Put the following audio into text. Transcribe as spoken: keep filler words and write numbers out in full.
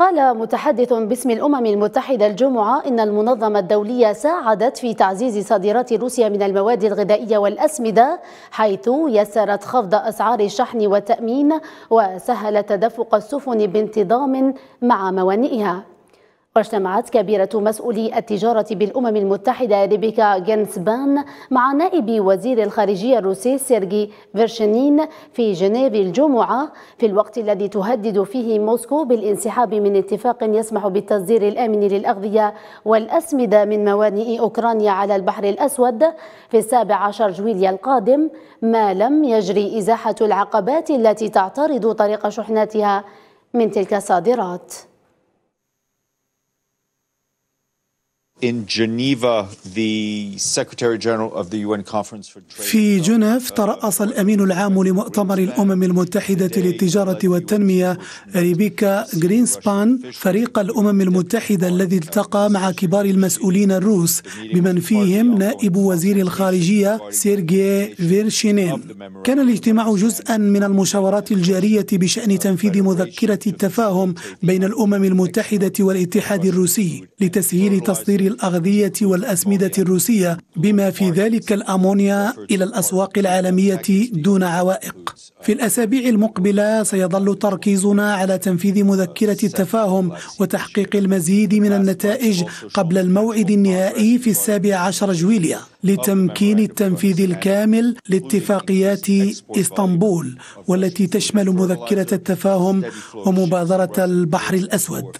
قال متحدث باسم الأمم المتحدة الجمعة إن المنظمة الدولية ساعدت في تعزيز صادرات روسيا من المواد الغذائية والأسمدة، حيث يسرت خفض أسعار الشحن والتأمين وسهلت تدفق السفن بانتظام مع موانئها. واجتمعت كبيرة مسؤولي التجارة بالأمم المتحدة ريبيكا جينسبان مع نائب وزير الخارجية الروسي سيرجي فيرشينين في جنيف الجمعة، في الوقت الذي تهدد فيه موسكو بالانسحاب من اتفاق يسمح بالتصدير الآمن للأغذية والأسمدة من موانئ أوكرانيا على البحر الأسود في السابع عشر جويلية القادم، ما لم يجري إزاحة العقبات التي تعترض طريق شحناتها من تلك الصادرات. في جنيف ترأس الأمين العام لمؤتمر الأمم المتحدة للتجارة والتنمية ريبيكا غرينسبان فريق الأمم المتحدة الذي التقى مع كبار المسؤولين الروس بمن فيهم نائب وزير الخارجية سيرجي فيرشينين. كان الاجتماع جزءا من المشاورات الجارية بشأن تنفيذ مذكرة التفاهم بين الأمم المتحدة والاتحاد الروسي لتسهيل تصدير الأغذية والأسمدة الروسية بما في ذلك الأمونيا إلى الأسواق العالمية دون عوائق. في الأسابيع المقبلة سيظل تركيزنا على تنفيذ مذكرة التفاهم وتحقيق المزيد من النتائج قبل الموعد النهائي في السابع عشر جويلية لتمكين التنفيذ الكامل لاتفاقيات إسطنبول والتي تشمل مذكرة التفاهم ومبادرة البحر الأسود.